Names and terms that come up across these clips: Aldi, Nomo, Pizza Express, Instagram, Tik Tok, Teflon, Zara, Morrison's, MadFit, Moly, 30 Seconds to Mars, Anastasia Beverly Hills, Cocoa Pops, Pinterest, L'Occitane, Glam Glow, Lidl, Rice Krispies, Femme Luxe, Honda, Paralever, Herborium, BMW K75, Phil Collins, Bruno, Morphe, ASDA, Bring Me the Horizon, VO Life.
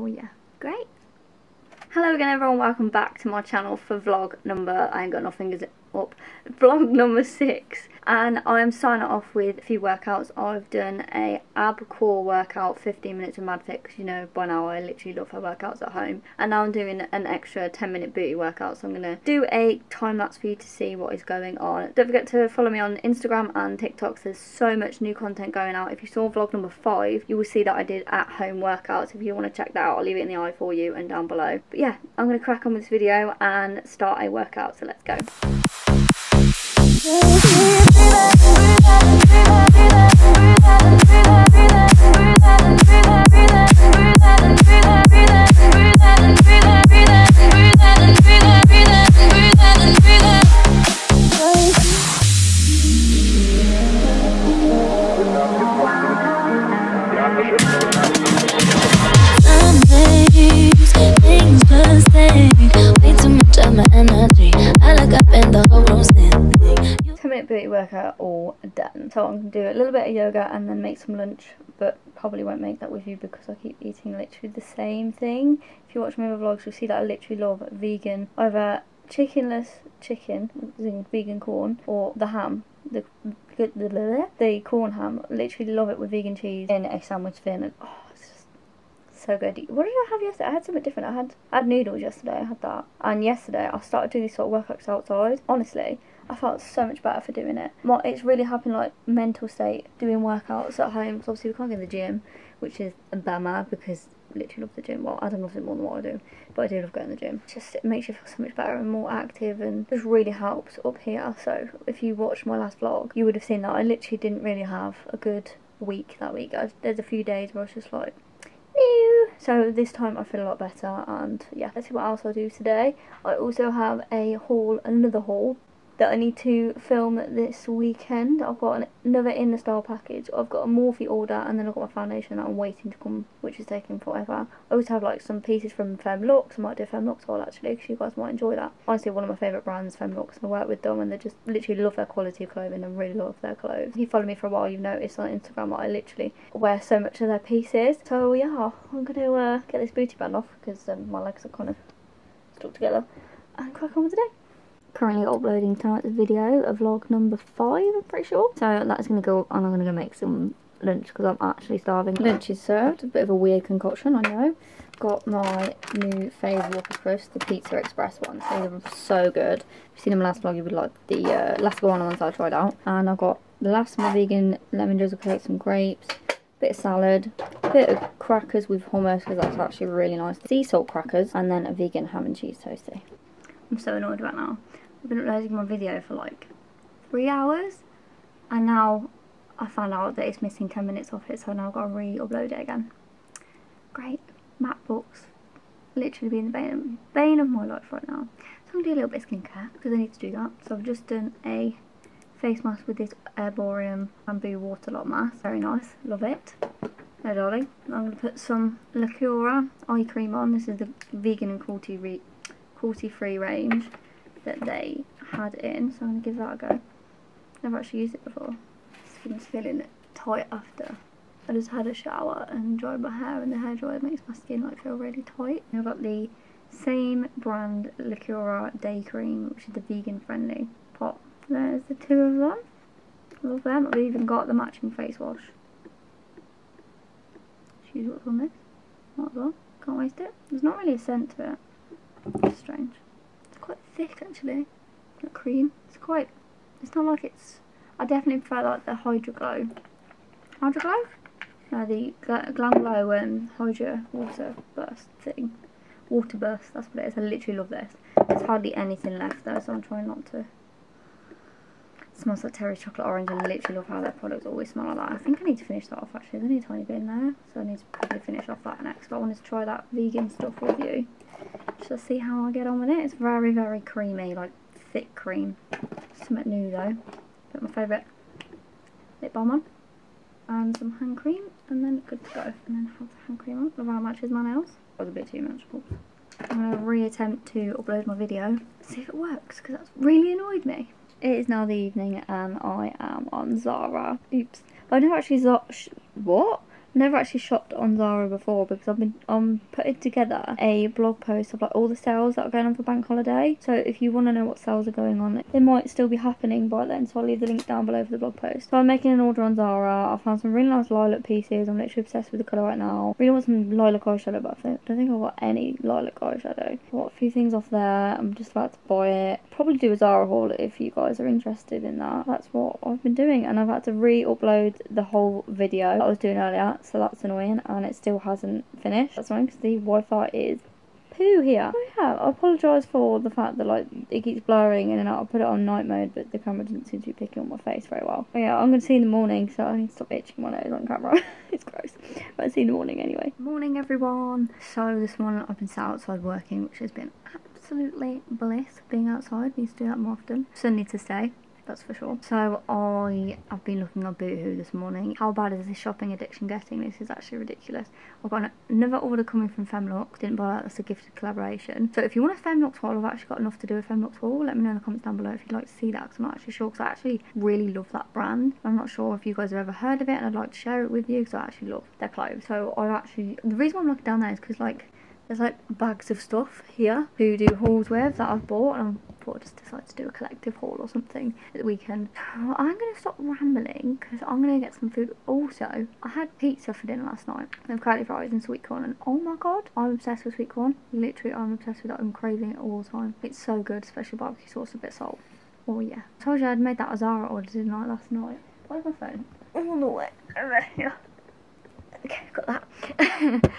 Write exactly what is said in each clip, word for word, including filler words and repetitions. for you. Great. Hello again everyone, welcome back to my channel for vlog number, I ain't got no fingers up, vlog number six. And I am signing off with a few workouts. I've done a ab core workout, fifteen minutes of MadFit, because you know by now I literally love her workouts at home. And now I'm doing an extra ten minute booty workout, so I'm going to do a time lapse for you to see what is going on. Don't forget to follow me on Instagram and TikTok, there's so much new content going out. If you saw vlog number five, you will see that I did at home workouts. If you want to check that out, I'll leave it in the eye for you and down below. But yeah, I'm going to crack on with this video and start a workout, so let's go. Workout all done, so I'm gonna do a little bit of yoga and then make some lunch, but probably won't make that with you because I keep eating literally the same thing. If you watch my other vlogs, you'll see that I literally love vegan, either chickenless chicken, vegan corn, or the ham, the the, the corn ham. Literally love it with vegan cheese in a sandwich thin, and oh, it's just so good. What did I have yesterday? I had something different. I had I had noodles yesterday. I had that, and yesterday I started doing these sort of workouts outside. Honestly, I felt so much better for doing it. My, it's really helping like mental state doing workouts at home. So obviously we can't go to the gym, which is a bummer because I literally love the gym. Well, I don't love it more than what I do, but I do love going to the gym. Just it makes you feel so much better and more active, and just really helps up here. So if you watched my last vlog, you would have seen that I literally didn't really have a good week that week. I, there's a few days where I was just like, so this time I feel a lot better. And yeah, let's see what else I do today. I also have a haul, another haul that I need to film this weekend. I've got an, another In The Style package. I've got a Morphe order, and then I've got my foundation that I'm waiting to come, which is taking forever. I always have like some pieces from Femme Luxe. I might do a Femme Luxe haul actually, because you guys might enjoy that. Honestly, one of my favourite brands, Femme Luxe. I work with them and they just literally love their quality of clothing and really love their clothes. If you follow me for a while, you've noticed on Instagram that I literally wear so much of their pieces. So yeah, I'm going to uh, get this booty band off because um, my legs are kind of stuck together, and crack on with the day. Currently uploading tonight's video, a vlog number five, I'm pretty sure. So that's going to go up, and I'm going to go make some lunch because I'm actually starving. Lunch is served. A bit of a weird concoction, I know. Got my new fave waffle crisps, the Pizza Express ones. They are so good. If you've seen them last vlog, you would like the uh, last one on the ones I tried out. And I've got the last of my vegan lemon drizzle cake, some grapes, bit of salad, a bit of crackers with hummus because that's actually really nice. Sea salt crackers, and then a vegan ham and cheese toastie. I'm so annoyed right now. I've been uploading my video for like three hours and now I found out that it's missing ten minutes off it, so now I've got to re-upload it again. Great. Matte books literally being the bane, bane of my life right now. So I'm going to do a little bit of skincare because I need to do that. So I've just done a face mask with this Herborium bamboo water lot mask. Very nice, love it. Hello darling. I'm going to put some L'Occitane eye cream on. This is the vegan and cruelty, cruelty free range that they had in, so I'm going to give that a go. Never actually used it before. Skin's feeling tight after. I just had a shower and dried my hair, and the hairdryer makes my skin like feel really tight. I've got the same brand L'Occitane Day Cream, which is the vegan friendly pot. There's the two of them. Love them. I've even got the matching face wash. Just use what's on this. Might as well. Can't waste it. There's not really a scent to it. It's strange. Quite thick actually, that cream. It's quite, it's not like it's, I definitely prefer like the Hydro Glow, Hydro Glow? No, the Gl Glam Glow um, Hydro Water Burst thing, Water Burst, that's what it is. I literally love this. There's hardly anything left though, so I'm trying not to. It smells like Terry's chocolate orange. I literally love how their products always smell like that. I think I need to finish that off actually. There's only a tiny bit in there, so I need to probably finish off that next, but I wanted to try that vegan stuff with you. Just see how I get on with it. It's very, very creamy, like thick cream. Something new though. Put my favourite lip balm on and some hand cream, and then good to go. And then have the hand cream on. Love how it matches my nails. That was a bit too much. Oops. I'm gonna re-attempt to upload my video. See if it works because that's really annoyed me. It is now the evening and I am on Zara. Oops. I never actually Zara. What? never actually shopped on Zara before because I've been um putting together a blog post of like all the sales that are going on for bank holiday. So if you want to know what sales are going on, they might still be happening by then, so I'll leave the link down below for the blog post. So I'm making an order on Zara. I found some really nice lilac pieces. I'm literally obsessed with the colour right now. Really want some lilac eyeshadow, but I don't think I've got any lilac eyeshadow. I've got a few things off there. I'm just about to buy it. Probably do a Zara haul if you guys are interested in that. That's what I've been doing, and I've had to re-upload the whole video that I was doing earlier, so that's annoying, and it still hasn't finished. That's annoying because the Wi-Fi is poo here. Oh yeah, I apologise for the fact that like it keeps blurring in and out. I put it on night mode, but the camera doesn't seem to be picking up my face very well. But yeah, I'm going to see you in the morning, so I need to stop itching my nose on camera. It's gross. But I'll see you in the morning anyway. Morning everyone. So this morning I've been sat outside working, which has been absolutely bliss. Being outside, needs to do that more often. Sun needs to stay. That's for sure. So I have been looking on Boohoo this morning. How bad is this shopping addiction getting? This is actually ridiculous. I've got another order coming from Femme Luxe. Didn't buy that, that's a gifted collaboration. So if you want a Femme Luxe haul, I've actually got enough to do a Femme Luxe haul. Let me know in the comments down below if you'd like to see that, because I'm not actually sure, because I actually really love that brand. I'm not sure if you guys have ever heard of it, and I'd like to share it with you because I actually love their clothes. So I've actually, the reason why I'm looking down there is because like there's like bags of stuff here to do hauls with that I've bought, and I thought I'd just decide to do a collective haul or something at the weekend. Well, I'm going to stop rambling because I'm going to get some food. Also, I had pizza for dinner last night with curly fries and sweet corn, and oh my god, I'm obsessed with sweet corn. Literally, I'm obsessed with it. I'm craving it all the time. It's so good, especially barbecue sauce and a bit of salt. Oh yeah. I told you I'd made that Zara order, didn't I, last night? Where's my phone? All the way over here. Okay, got that.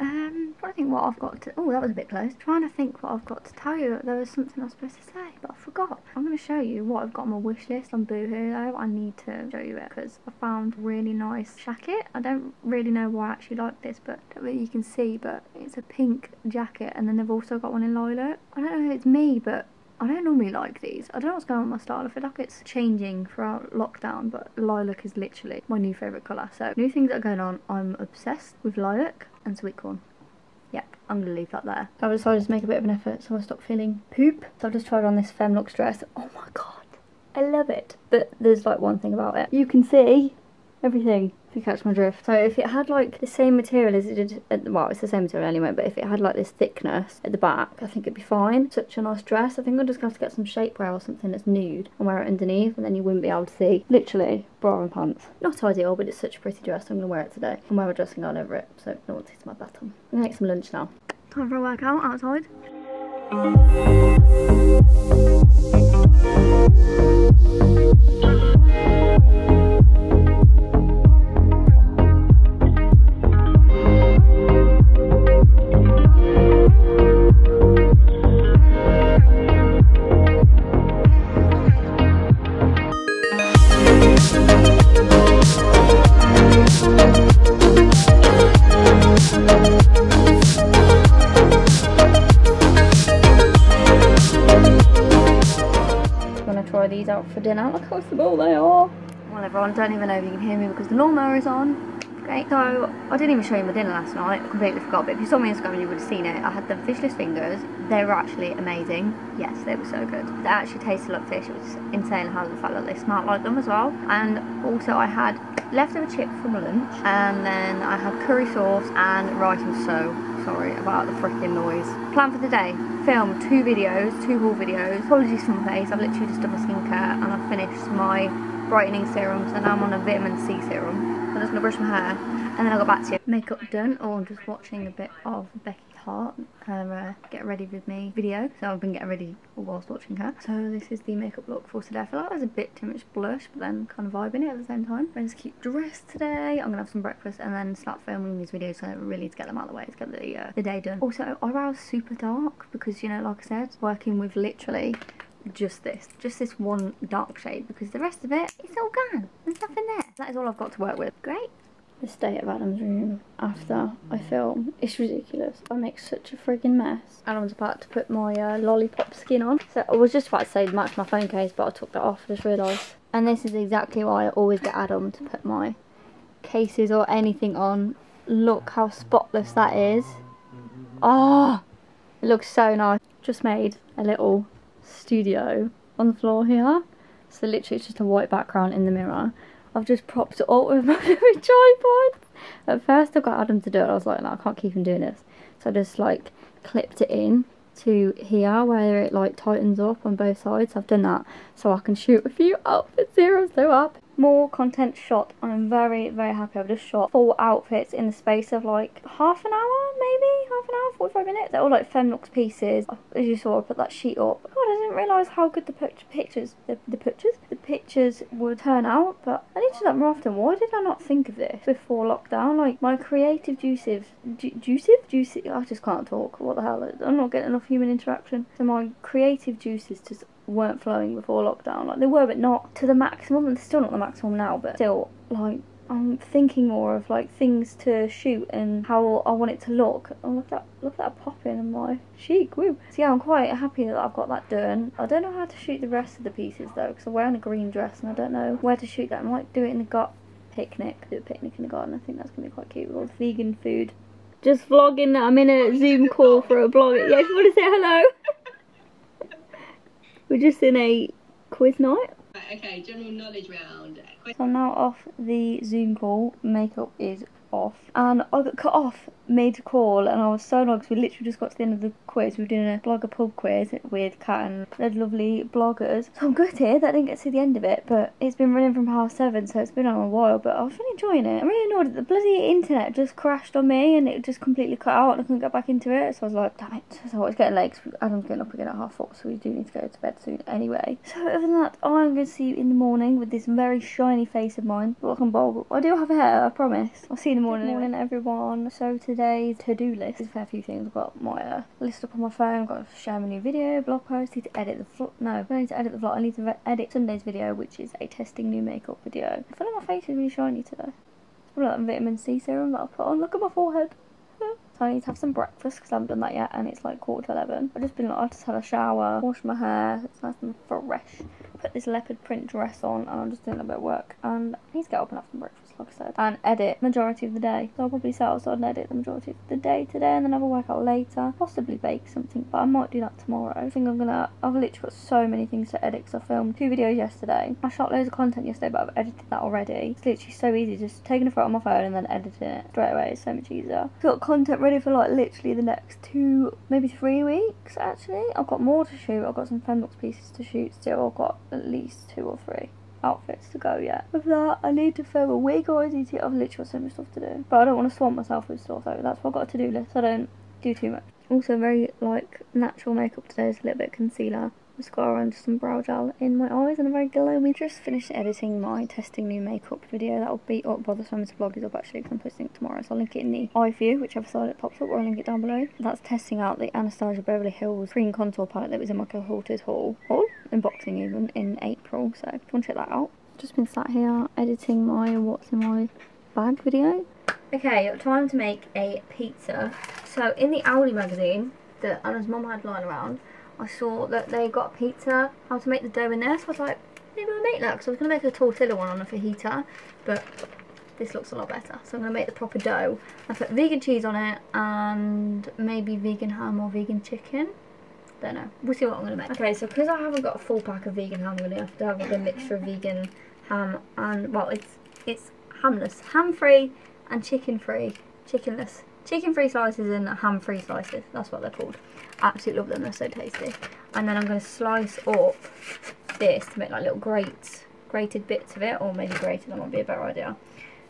Um, I think what I've got to... Oh, that was a bit close. I'm trying to think what I've got to tell you. There was something I was supposed to say, but I forgot. I'm going to show you what I've got on my wish list on Boohoo, though. I need to show you it, because I found a really nice jacket. I don't really know why I actually like this, but I don't know if you can see, but it's a pink jacket, and then they've also got one in lilac. I don't know if it's me, but I don't normally like these. I don't know what's going on with my style. I feel like it's changing throughout lockdown, but lilac is literally my new favourite colour. So, new things that are going on. I'm obsessed with lilac and sweet corn. Yep, I'm going to leave that there. I've decided to make a bit of an effort, so I stopped feeling poop. So I've just tried on this Femme Luxe dress. Oh my god, I love it. But there's like one thing about it. You can see everything, if you catch my drift. So if it had like the same material as it did at the, well, it's the same material anyway, but if it had like this thickness at the back, I think it'd be fine. Such a nice dress. I think I'm just going to have to get some shapewear or something that's nude and wear it underneath, and then you wouldn't be able to see literally bra and pants. Not ideal, but it's such a pretty dress. I'm going to wear it today and wear a dressing gown over it, so no one sees my bottom. I'm going to make some lunch now. Time for a workout outside. These out for dinner. Look how small they are. Well everyone, I don't even know if you can hear me because the Nomo is on. Great. So I didn't even show you my dinner last night. I completely forgot, but if you saw me on Instagram you would have seen it. I had the fishless fingers. They were actually amazing. Yes, they were so good. They actually tasted like fish. It was insane how the fact that they smelled like them as well. And also I had leftover chips from lunch, and then I had curry sauce and rice. And so sorry about the freaking noise. Plan for the day: film two videos, two haul videos. Apologies for my face. I've literally just done my skincare and I've finished my brightening serums, and I'm on a vitamin C serum. I'm just gonna brush my hair and then I'll go back to you. Makeup done. Oh, I'm just watching a bit of Becky Hart, her uh, get ready with me video. So I've been getting ready whilst watching her. So this is the makeup look for today. I feel like there's a bit too much blush, but then kind of vibing it at the same time. I'm just keep dressed today. I'm gonna have some breakfast and then start filming these videos, so I really need to get them out of the way to get the, uh, the day done. Also, eyebrows super dark because, you know, like I said, working with literally just this just this one dark shade, because the rest of it, it's all gone. There's nothing there. That is all I've got to work with. Great. The state of Adam's room after I film, it's ridiculous. I make such a friggin' mess. Adam's about to put my uh, lollipop skin on. So I was just about to say match my phone case, but I took that off, I just realised. And this is exactly why I always get Adam to put my cases or anything on. Look how spotless that is. Oh, it looks so nice. Just made a little studio on the floor here. So literally it's just a white background in the mirror. I've just propped it up with my tripod. At first I got Adam to do it. I was like, no, I can't keep him doing this. So I just like clipped it in to here where it like tightens up on both sides. I've done that so I can shoot a few outfits here as they're up. More content shot. I'm very, very happy. I've just shot four outfits in the space of like half an hour, maybe? Half an hour, forty-five minutes? They're all like Femme Luxe pieces. As you saw, I put that sheet up. God, I didn't realise how good the pictures, the, the pictures, the pictures would turn out, but I need to do that more often. Why did I not think of this before lockdown? Like, my creative juices, ju juices? Juices? I just can't talk. What the hell? I'm not getting enough human interaction. So my creative juices just weren't flowing before lockdown. Like, they were, but not to the maximum, and they're still not the maximum now, but still, like, I'm thinking more of like things to shoot and how I want it to look. Oh, look at that, look at that popping and my chic, woo. So yeah, I'm quite happy that I've got that done. I don't know how to shoot the rest of the pieces though, because I'm wearing a green dress and I don't know where to shoot that. I might do it in the gut picnic, do a picnic in the garden. I think that's going to be quite cute with all the vegan food. Just vlogging that I'm in a Zoom call for a blog. Yeah, if you want to say hello. We're just in a quiz night. Okay, general knowledge round. So I'm now off the Zoom call, makeup is off, and I got cut off mid-call and I was so annoyed because we literally just got to the end of the quiz. We were doing a blogger pub quiz with Kat and those lovely bloggers. So I'm gutted that I didn't get to see the end of it, but it's been running from half seven, so it's been on a while, but I was really enjoying it. I'm really annoyed that the bloody internet just crashed on me and it just completely cut out and I couldn't get back into it, so I was like, damn it. So it's getting late because Adam's getting up again at half four, so we do need to go to bed soon anyway. So other than that, I'm going to see you in the morning with this very shiny face of mine. Look, I'm bald. I do have hair, I promise. I'll see you in the morning. Good morning, everyone. So today's to-do list is a fair few things. I've got my uh, list up on my phone. I've got to share my new video, blog post. I need to edit the vlog. No, I need to edit the vlog. I need to edit Sunday's video, which is a testing new makeup video. I feel like my face is really shiny today. It's probably like that vitamin C serum that I put on. Look at my forehead. So I need to have some breakfast because I haven't done that yet, and it's like quarter to eleven. I've just been like, I just had a shower, washed my hair, it's nice and fresh. Put this leopard print dress on, and I'm just doing a bit of work. And I need to get up and have some breakfast, like I said, and edit majority of the day. So I'll probably sit outside and edit the majority of the day today, and then have a workout later. Possibly bake something, but I might do that tomorrow. I think I'm gonna. I've literally got so many things to edit because I filmed two videos yesterday. I shot loads of content yesterday, but I've edited that already. It's literally so easy, just taking a photo on my phone and then editing it straight away. It's so much easier. I've got content ready for like literally the next two, maybe three weeks. Actually, I've got more to shoot. I've got some Femme Luxe pieces to shoot still. I've got at least two or three outfits to go yet. With that, I need to film a wig or I need to, I've literally got so much stuff to do. But I don't want to swamp myself with stuff, so that's why I've got a to-do list. I don't do too much. Also very, like, natural makeup today is a little bit of concealer, mascara and just some brow gel in my eyes and a very glowy. Just finished editing my testing new makeup video. That'll be up by the time this vlog is up actually because I'm posting it tomorrow. So I'll link it in the iView, whichever side it pops up, or I'll link it down below. That's testing out the Anastasia Beverly Hills cream contour palette that was in my cohort's haul, haul? in boxing even, in April. So if you want to check that out. Just been sat here editing my what's in my bag video. Okay, time to make a pizza. So in the Aldi magazine that Anna's mum had lying around, I saw that they got pizza, how to make the dough in there, so I was like, maybe I'll make that, because I was going to make a tortilla one on a fajita, but this looks a lot better, so I'm going to make the proper dough. I put vegan cheese on it, and maybe vegan ham or vegan chicken, don't know, we'll see what I'm going to make. Okay, so because I haven't got a full pack of vegan ham, I'm going to have to have like a mixture of vegan ham, and, well, it's, it's hamless, ham-free and chicken-free, chickenless. Chicken free slices and ham free slices, that's what they're called. Absolutely love them, they're so tasty. And then I'm going to slice up this to make like little grates, grated bits of it, or maybe grated, that might be a better idea.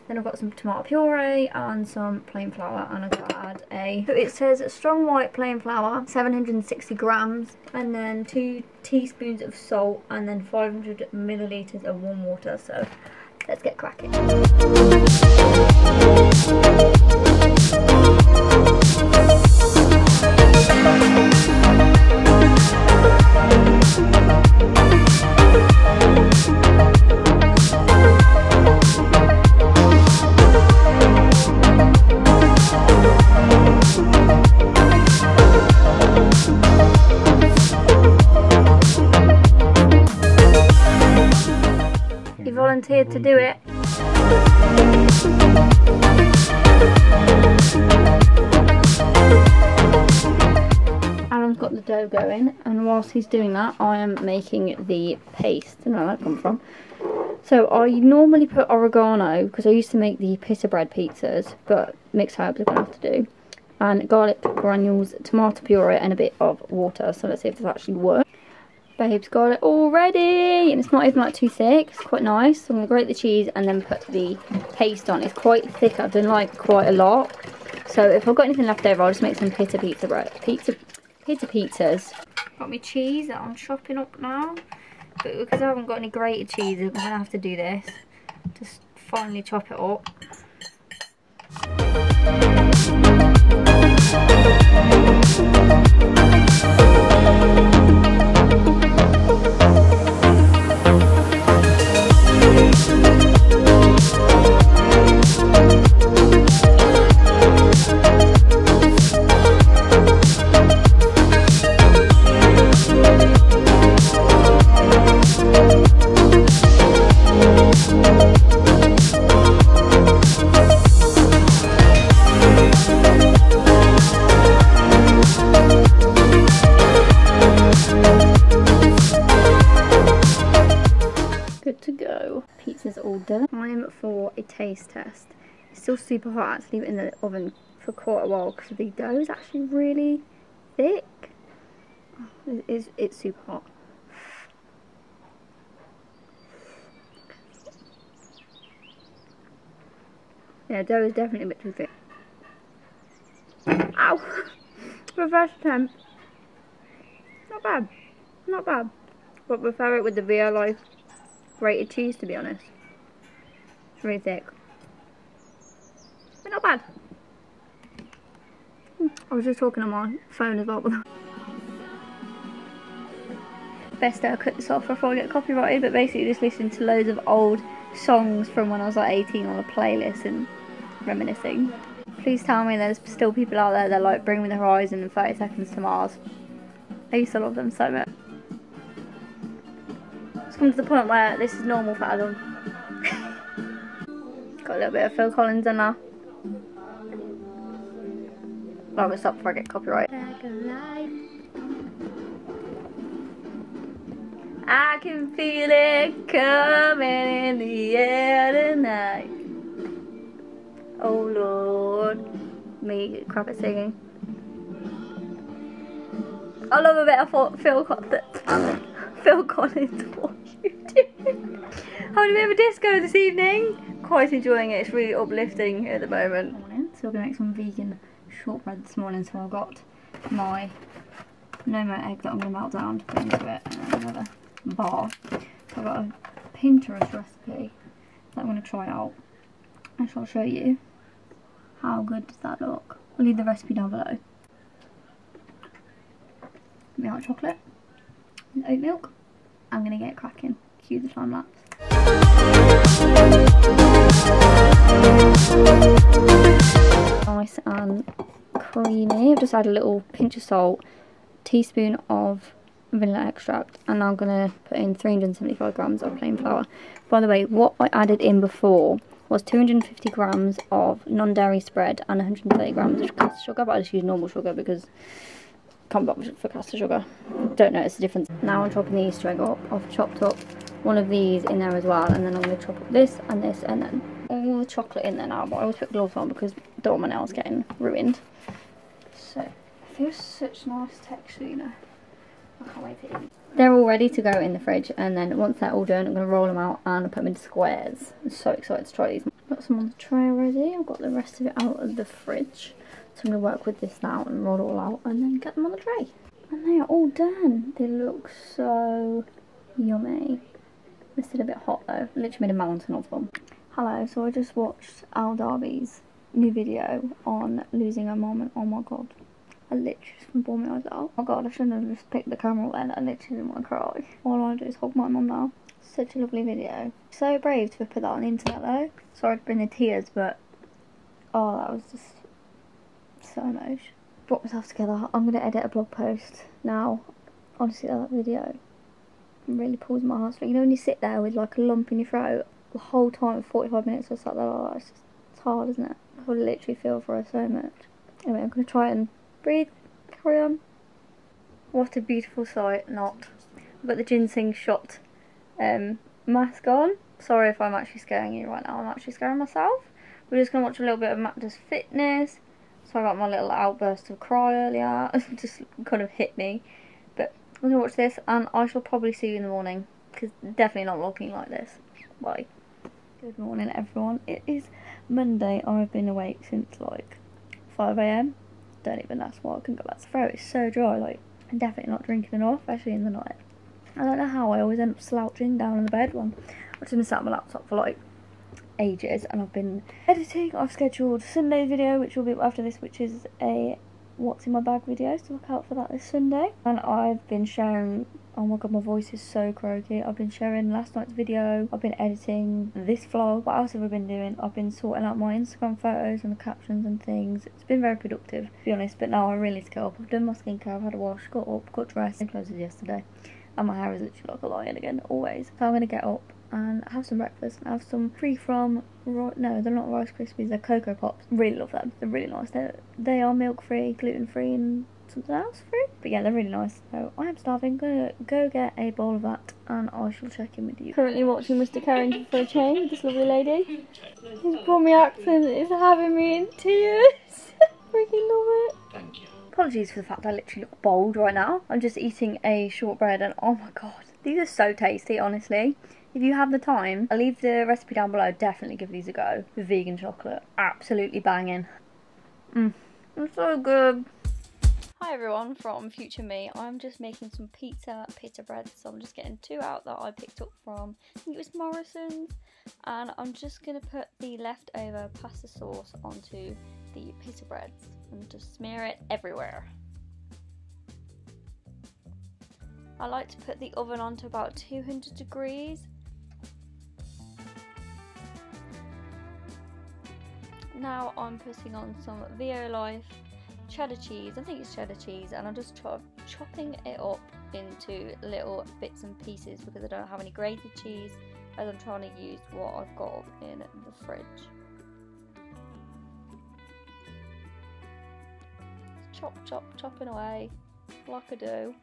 Then I've got some tomato puree and some plain flour, and I've got to add a, it says strong white plain flour, seven hundred sixty grams, and then two teaspoons of salt, and then five hundred millilitres of warm water, so let's get cracking. He volunteered to do it. Got the dough going, and whilst he's doing that I am making the paste. I don't know where that come from. So I normally put oregano, because I used to make the pita bread pizzas, but mixed herbs we're going to have to do. And garlic granules, tomato puree and a bit of water. So let's see if this actually works. Babe's got it already, and it's not even like too thick. It's quite nice. So I'm going to grate the cheese and then put the paste on. It's quite thick. I've done like quite a lot. So if I've got anything left over, I'll just make some pita pizza bread. Pizza, pizza pizzas. Got my cheese that I'm chopping up now. But because I haven't got any grated cheese, I'm going to have to do this. Just finally chop it up. Taste test. It's still super hot. I had to leave it in the oven for quite a while because the dough is actually really thick. Oh, it's, it's super hot. Yeah, dough is definitely a bit too thick. Ow! Reverse temp. Not bad. Not bad. But prefer it with the V O Life grated cheese, to be honest. It's really thick, but not bad. I was just talking on my phone as well. Best day I cut this off before I get copyrighted, but basically just listening to loads of old songs from when I was like eighteen on a playlist and reminiscing. Please tell me there's still people out there that like Bring Me the Horizon and thirty seconds to Mars. I used to love them so much. It's come to the point where this is normal for adults. Got a little bit of Phil Collins in there. I'm gonna stop before I get copyright. I can feel it coming in the air tonight. Oh Lord. Me crap at singing. I love a bit of Phil Collins. Phil Collins, what are you doing? How did we have a disco this evening? Quite enjoying it. It's really uplifting at the moment. So we're gonna make some vegan shortbread this morning. So I've got my Nomo egg that I'm gonna melt down to put into it, and another bar. So I've got a Pinterest recipe that I'm gonna try out. I shall show you. How good does that look? I'll leave the recipe down below. Milk chocolate and oat milk. I'm gonna get cracking. Cue the time lapse. Nice and creamy. I've just added a little pinch of salt, teaspoon of vanilla extract, and I'm gonna put in three hundred seventy-five grams of plain flour. By the way, what I added in before was two hundred fifty grams of non-dairy spread and one hundred thirty grams of caster sugar, but I just use normal sugar because I can't bother for caster sugar. Don't notice the difference. Now I'm chopping the Easter egg up. I've chopped up one of these in there as well, and then I'm gonna chop up this and this and then all the chocolate in there now, but I always put gloves on because I don't want my nails getting ruined. So it feels such nice texture, you know. I can't wait to eat. They're all ready to go in the fridge, and then once they're all done, I'm gonna roll them out and put them into squares. I'm so excited to try these. I've got some on the tray already. I've got the rest of it out of the fridge, so I'm gonna work with this now and roll it all out and then get them on the tray. And they are all done. They look so yummy. They're still a bit hot though. Literally made a mountain of them. Hello, so I just watched Al Darby's new video on losing a mom, and oh my god, I literally just bawled my eyes out. Oh my god, I shouldn't have just picked the camera then, I literally didn't want to cry. All I want to do is hug my mum now. Such a lovely video. So brave to have put that on the internet though. Sorry to bring the tears, but oh, that was just so emotional. Brought myself together. I'm going to edit a blog post now. Honestly, that video really pulls my heartstrings. You know when you sit there with like a lump in your throat? The whole time, forty-five minutes, I sat there like that. It's just, it's hard, isn't it? I literally feel for her so much. Anyway, I'm going to try and breathe, carry on. What a beautiful sight, not. I've got the ginseng shot um, mask on. Sorry if I'm actually scaring you right now, I'm actually scaring myself. We're just going to watch a little bit of Matt's Fitness. So I got my little outburst of cry earlier. It just kind of hit me. But I'm going to watch this and I shall probably see you in the morning. Because definitely not looking like this. Bye. Good morning everyone. It is Monday. I've been awake since like five A M. Don't even ask why I couldn't go back to throat. It's so dry. Like, I'm definitely not drinking enough, especially in the night. I don't know how I always end up slouching down in the bed when I've been sat on my laptop for like ages, and I've been editing. I've scheduled Sunday's video, which will be after this, which is a what's in my bag video, so look out for that this Sunday. And I've been sharing, oh my god, my voice is so croaky. I've been sharing last night's video, I've been editing this vlog. What else have I been doing? I've been sorting out my Instagram photos and the captions and things. It's been very productive, to be honest, but now I really scale up. I've done my skincare, I've had a wash, got up, got dressed, and clothes yesterday. And my hair is literally like a lion again, always. So I'm going to get up and have some breakfast and have some free from, no, they're not Rice Krispies, they're Cocoa Pops. Really love them, they're really nice. They're, they are milk free, gluten free and something else free. But yeah, they're really nice. So I am starving, gonna go get a bowl of that and I shall check in with you. Currently watching Mister Carrington for a Change with this lovely lady. His Brummy accent is having me in tears. Freaking love it. Thank you. Apologies for the fact I literally look bold right now. I'm just eating a shortbread and oh my god, these are so tasty, honestly. If you have the time, I'll leave the recipe down below. Definitely give these a go. The vegan chocolate. Absolutely banging. Mmm. It's so good. Hi everyone, from Future Me. I'm just making some pizza, pita bread. So I'm just getting two out that I picked up from, I think it was Morrison's. And I'm just going to put the leftover pasta sauce onto the pita breads and just smear it everywhere. I like to put the oven on to about two hundred degrees. Now I'm putting on some V O Life cheddar cheese, I think it's cheddar cheese, and I'm just chop chopping it up into little bits and pieces because I don't have any grated cheese as I'm trying to use what I've got in the fridge. Chop, chop, chopping away like I do.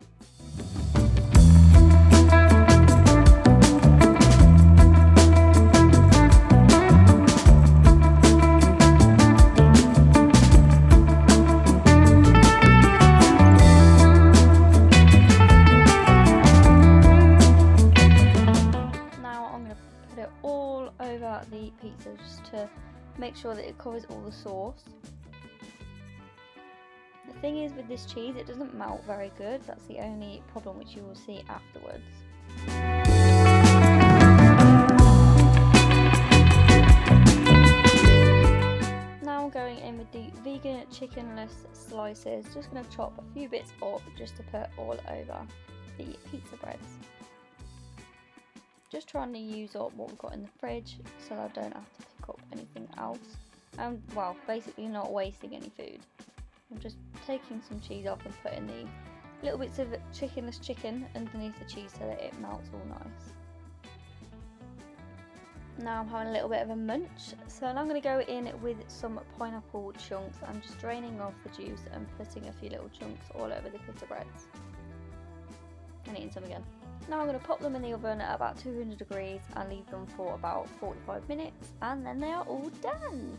Make sure that it covers all the sauce. The thing is with this cheese, it doesn't melt very good. That's the only problem which you will see afterwards. Now I'm going in with the vegan chickenless slices. Just going to chop a few bits up just to put all over the pizza breads. Just trying to use up what we've got in the fridge so that I don't have to pick up anything else. Um, well, basically not wasting any food. I'm just taking some cheese off and putting the little bits of chickenless chicken underneath the cheese so that it melts all nice. Now I'm having a little bit of a munch. So now I'm going to go in with some pineapple chunks. I'm just draining off the juice and putting a few little chunks all over the pita breads. And eating some again. Now I'm going to pop them in the oven at about two hundred degrees and leave them for about forty-five minutes, and then they are all done.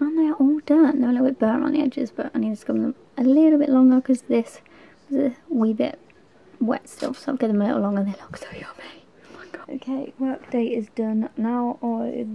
And they are all done. They're a little bit burnt on the edges, but I need to scum them a little bit longer because this is a wee bit wet still, so I'll get them a little longer. They look so yummy. Oh my god. Okay, work day is done. Now I,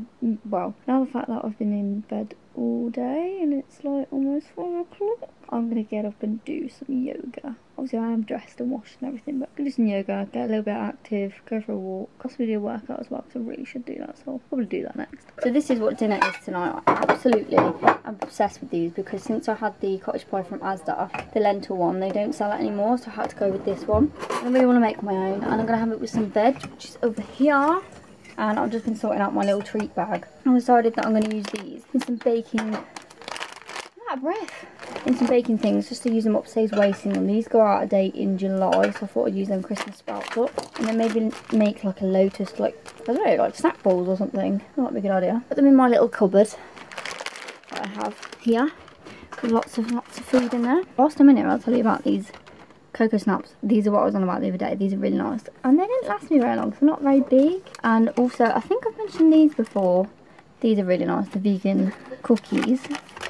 well, now the fact that I've been in bed all day and it's like almost four o'clock, I'm going to get up and do some yoga. Obviously I am dressed and washed and everything, but I can do some yoga, get a little bit active, go for a walk, possibly do a workout as well because I really should do that, so I'll probably do that next. So this is what dinner is tonight. I absolutely am obsessed with these because since I had the cottage pie from ASDA, the lentil one, they don't sell it anymore, so I had to go with this one. I really want to make my own, and I'm going to have it with some veg, which is over here. And I've just been sorting out my little treat bag. I decided that I'm going to use these in some baking, that breath, in some baking things just to use them up, saves wasting them. These go out of date in July, so I thought I'd use them Christmas sprouts up. And then maybe make like a lotus, like, I don't know, like snack balls or something. That might be a good idea. Put them in my little cupboard that I have here. Got lots of, lots of food in there. Whilst I'm in here, I'll tell you about these Cocoa Snaps. These are what I was on about the other day. These are really nice. And they didn't last me very long, so they're not very big. And also, I think I've mentioned these before. These are really nice, the vegan cookies.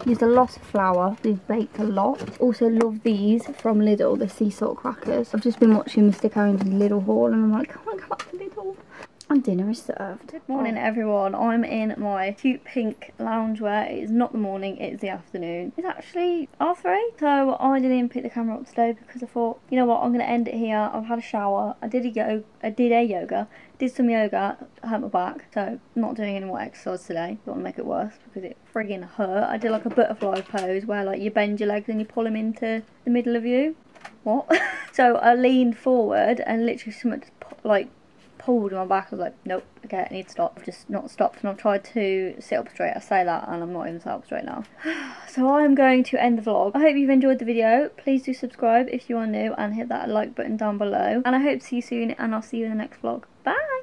Used a lot of flour. We've baked a lot. Also love these from Lidl, the sea salt crackers. I've just been watching Mister Cohen's Lidl haul and I'm like, I want to go back to Lidl. And dinner is served. Good morning everyone. I'm in my cute pink loungewear. It is not the morning, it is the afternoon. It's actually half three. So I didn't even pick the camera up today because I thought, you know what, I'm going to end it here. I've had a shower. I did a yoga. I did a yoga. Did some yoga, hurt my back, so not doing any more exercise today. Don't want to make it worse because it friggin' hurt. I did like a butterfly pose where like you bend your legs and you pull them into the middle of you. What? So I leaned forward and literally something just like pulled my back. I was like, nope, okay, I need to stop. I've just not stopped and I've tried to sit up straight. I say that and I'm not even sat up straight now. So I'm going to end the vlog. I hope you've enjoyed the video. Please do subscribe if you are new and hit that like button down below. And I hope to see you soon and I'll see you in the next vlog. Bye!